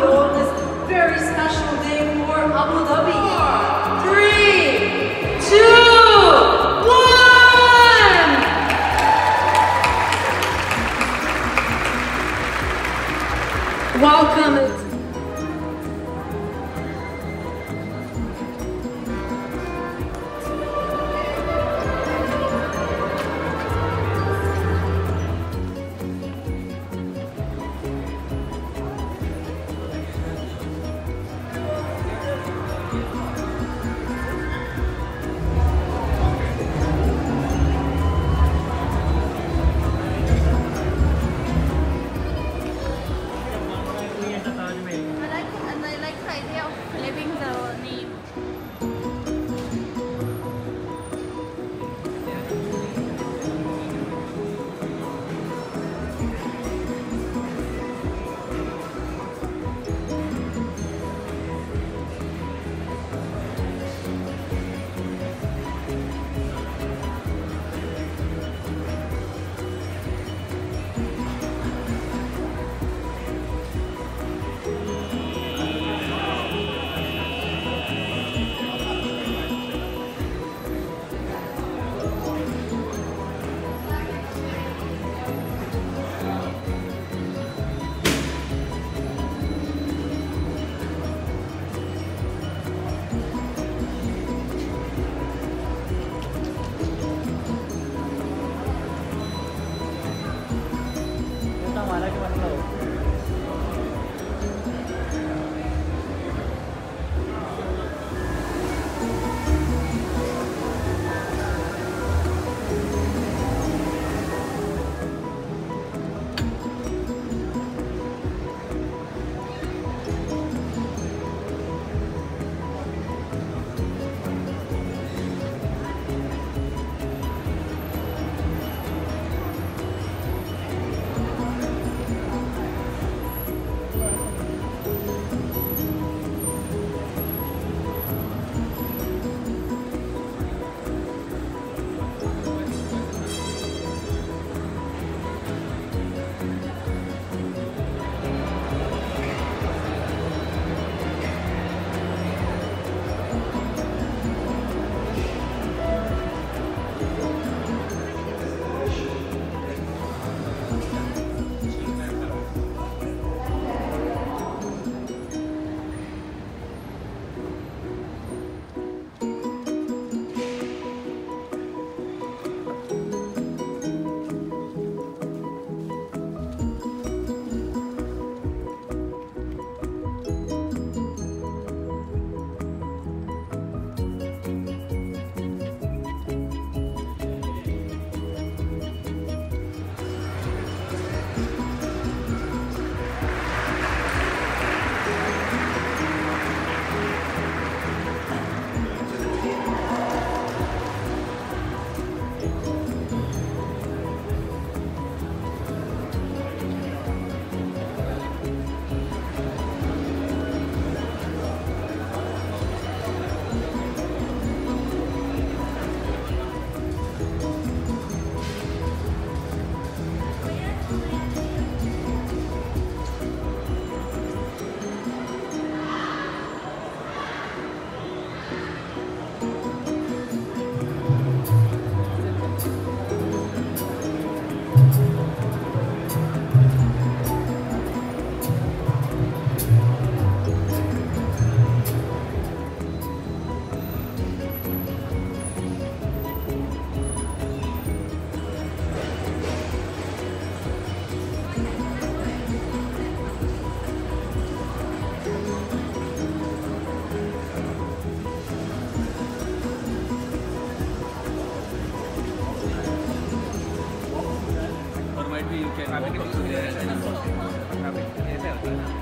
you all this very special day for Abu Dhabi. 3, 2, 1! Welcome. Maybe you can have it.